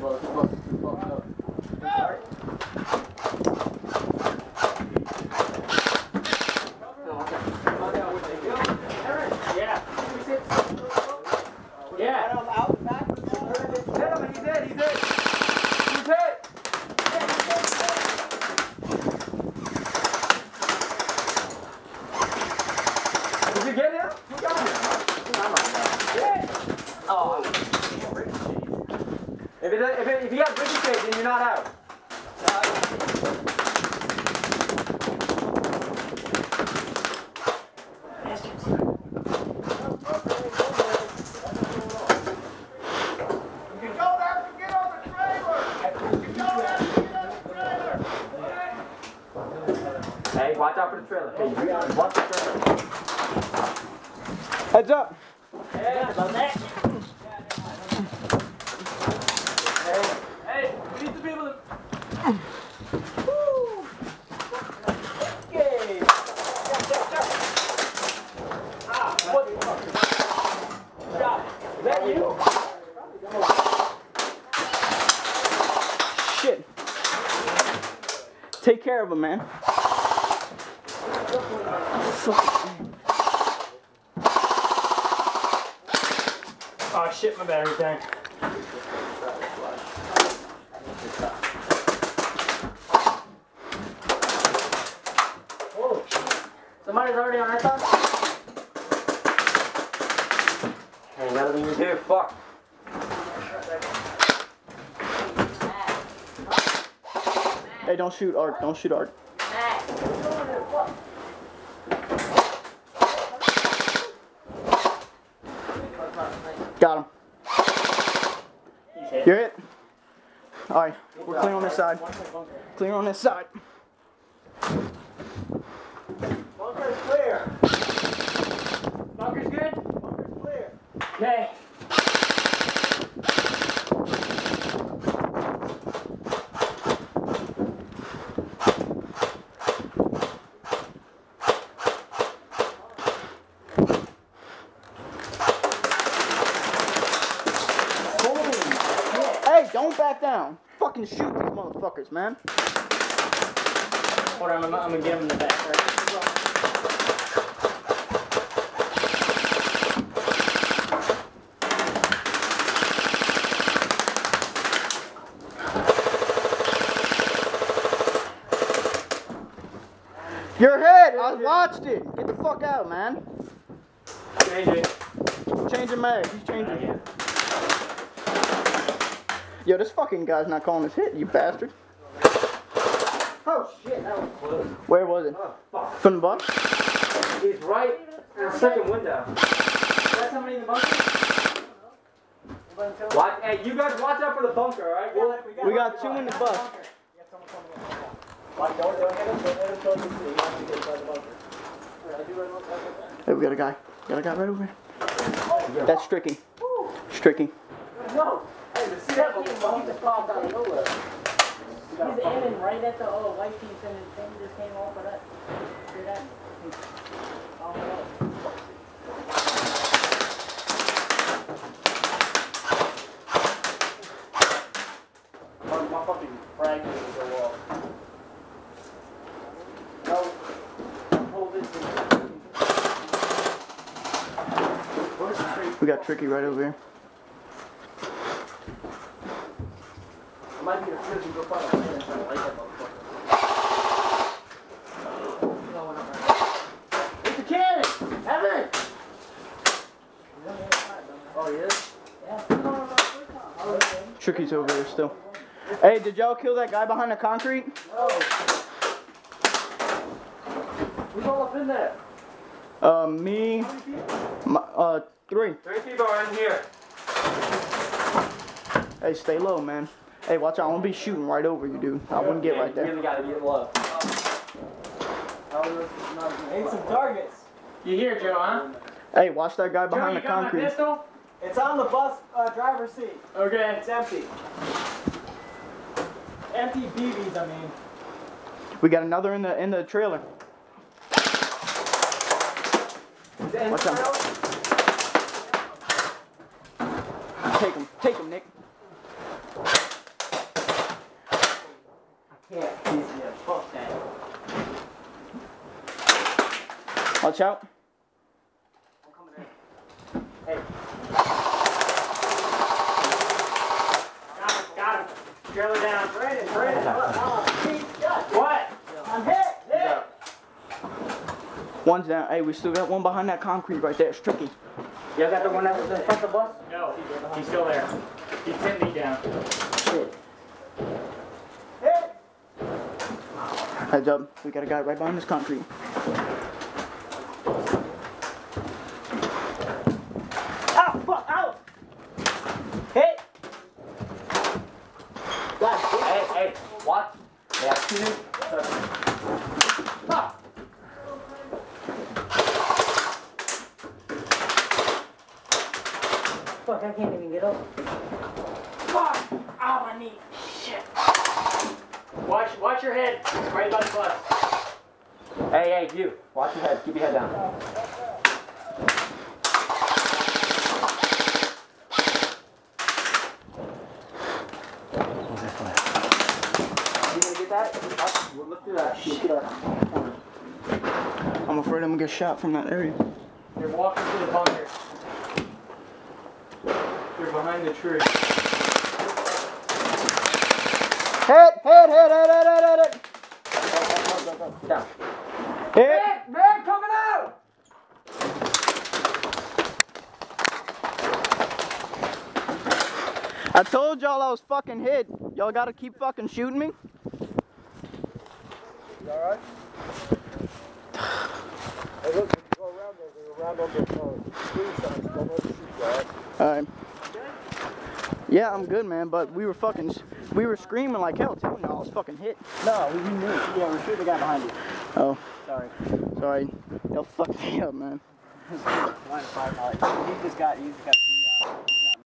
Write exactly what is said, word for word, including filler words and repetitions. Look, look, look, look. If, it, if, it, if you got ricochet, then you're not out. Hey, watch out for the trailer. Hey, you gotta watch the trailer. Heads up. Hey, I love that. Shit. Take care of him, man. Oh shit, my battery tank. Somebody's already on our top. Ain't nothing you can do, fuck. Hey, don't shoot Art, don't shoot Art. Got him. You're it? Alright, we're clear on this side. Clear on this side. Bunker's clear. Bunker's good? Bunker's clear. Okay. Don't back down. Fucking shoot these motherfuckers, man. Hold on, I'm, I'm gonna get him in the back. Right? Your head! I watched it! Get the fuck out, man. Change it. Change it, man. He's changing it. Uh, yeah. Yo, this fucking guy's not calling his hit, you bastard. Oh shit, that was close. Where was it? Oh, fuck. From the bus? He's right in the second window. Is that somebody in the bunker? Watch, hey, you guys watch out for the bunker, alright? Well, we got, we got two in the bus. Hey, we got a guy. We got a guy right over here. That's Stricky. Stricky. No! See that little bump that popped out of nowhere. He's aiming right at the oh, white piece and his thing just came off of that. Hear that? Off of that. My fucking frag didn't go off. No. Hold this thing. We got Tricky right over here. It's a cannon! Have it! Oh, yes? Yeah. Tricky's over here still. Hey, did y'all kill that guy behind the concrete? No. Who's all up in there? Uh, me. My, uh, three. Three people are in here. Hey, stay low, man. Hey, watch out. I'm going to be shooting right over you, dude. I wouldn't get right there. You really got to get low. I need some targets. You hear, Joe, huh? Hey, watch that guy behind the concrete. Joe, you got my pistol? It's on the bus uh, driver's seat. Okay. It's empty. Empty B Bs, I mean. We got another in the in the trailer. Watch out. Take him. Take him, Nick. Watch out. I'm coming in. Hey. Got him, got him. Drill it down. Brandon, Brandon, look. What? I'm hit. Hit. One's down. Hey, we still got one behind that concrete right there. It's tricky. You got the one that was in front of the bus? No, he's still there. He's ten feet down. Shit. Hit. Heads up. We got a guy right behind this concrete. Fuck, I can't even get up. Fuck! Ow, my knee. Shit. Watch, watch your head. Right by the bus. Hey, hey, you. Watch your head. Keep your head down. You gonna get that? We'll look through that. Shit. I'm afraid I'm gonna get shot from that area. You're walking through the bunker. They're behind the tree. Hit, hit, hit, hit, hit, hit, hit, hit. Go, go, go, go, down. Hit. Hit, man, coming out. I told y'all I was fucking hit. Y'all gotta keep fucking shooting me. You alright? Hey, look, if you go around there, they're around on the screen signs. Don't let you shoot, guys. Alright. Yeah, I'm good, man, but we were fucking, we were screaming like hell, too, and I was fucking hit. No, we knew. Yeah, we shooting the guy behind you. Oh. Sorry. Sorry. Y'all fucked me up, man. He just got, he just got beat out.